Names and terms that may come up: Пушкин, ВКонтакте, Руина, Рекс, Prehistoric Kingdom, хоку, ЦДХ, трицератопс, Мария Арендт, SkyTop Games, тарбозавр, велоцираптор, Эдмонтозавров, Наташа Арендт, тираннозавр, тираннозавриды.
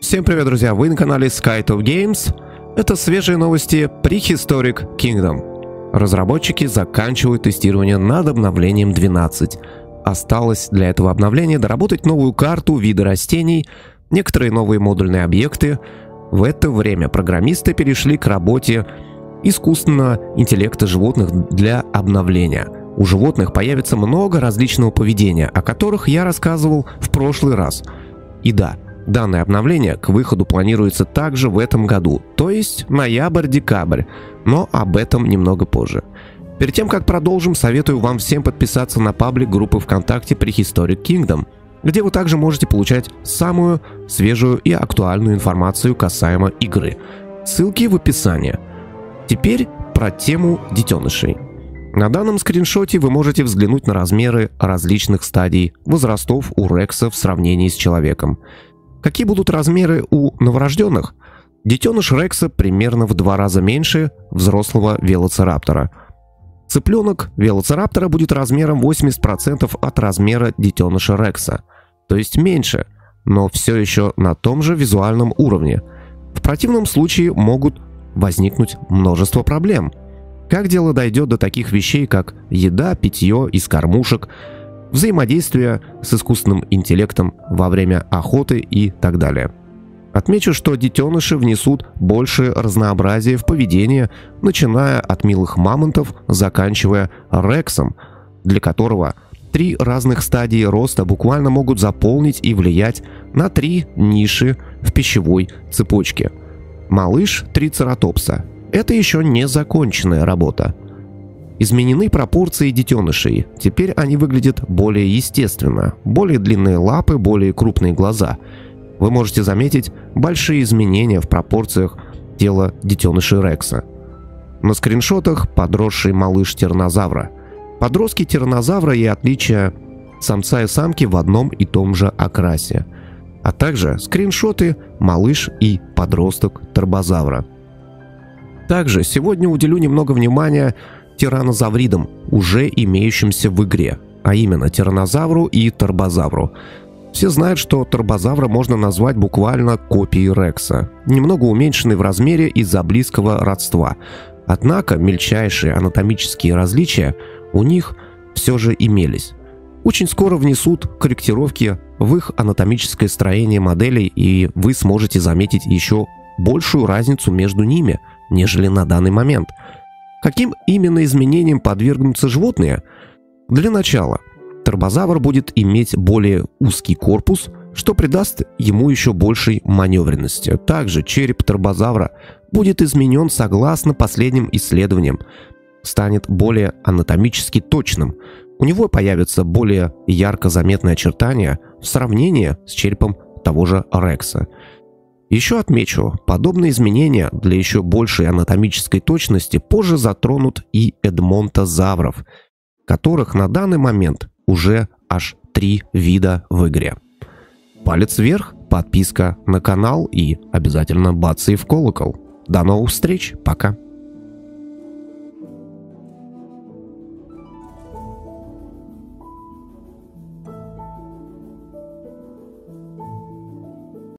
Всем привет, друзья! Вы на канале SkyTop Games. Это свежие новости Prehistoric Kingdom. Разработчики заканчивают тестирование над обновлением 12. Осталось для этого обновления доработать новую карту, виды растений, некоторые новые модульные объекты. В это время программисты перешли к работе искусственного интеллекта животных для обновления. У животных появится много различного поведения, о которых я рассказывал в прошлый раз. И да, данное обновление к выходу планируется также в этом году, то есть ноябрь-декабрь, но об этом немного позже. Перед тем, как продолжим, советую вам всем подписаться на паблик группы ВКонтакте Prehistoric Kingdom, где вы также можете получать самую свежую и актуальную информацию касаемо игры. Ссылки в описании. Теперь про тему детенышей. На данном скриншоте вы можете взглянуть на размеры различных стадий возрастов у Рекса в сравнении с человеком. Какие будут размеры у новорожденных? Детеныш Рекса примерно в 2 раза меньше взрослого велоцираптора. Цыпленок велоцираптора будет размером 80% от размера детеныша Рекса, то есть меньше, но все еще на том же визуальном уровне. В противном случае могут возникнуть множество проблем. Как дело дойдет до таких вещей, как еда, питье из кормушек, взаимодействие с искусственным интеллектом во время охоты и так далее. Отмечу, что детеныши внесут больше разнообразия в поведение, начиная от милых мамонтов, заканчивая Рексом, для которого 3 разных стадии роста буквально могут заполнить и влиять на 3 ниши в пищевой цепочке. Малыш трицератопса – это еще не законченная работа. Изменены пропорции детенышей, теперь они выглядят более естественно, более длинные лапы, более крупные глаза. Вы можете заметить большие изменения в пропорциях тела детенышей Рекса. На скриншотах подросший малыш тираннозавра. Подростки тираннозавра и отличия самца и самки в одном и том же окрасе, а также скриншоты малыш и подросток тарбозавра. Также сегодня уделю немного внимания тираннозавридам, уже имеющимся в игре, а именно тираннозавру и тарбозавру. Все знают, что тарбозавра можно назвать буквально копией Рекса, немного уменьшенной в размере из-за близкого родства. Однако мельчайшие анатомические различия у них все же имелись. Очень скоро внесут корректировки в их анатомическое строение моделей, и вы сможете заметить еще большую разницу между ними, нежели на данный момент. Каким именно изменениям подвергнутся животные? Для начала, тарбозавр будет иметь более узкий корпус, что придаст ему еще большей маневренности. Также череп тарбозавра будет изменен согласно последним исследованиям, станет более анатомически точным. У него появятся более ярко заметные очертания в сравнении с черепом того же Рекса. Еще отмечу, подобные изменения для еще большей анатомической точности позже затронут и эдмонтозавров, которых на данный момент уже аж 3 вида в игре. Палец вверх, подписка на канал и обязательно бацай в колокол. До новых встреч, пока!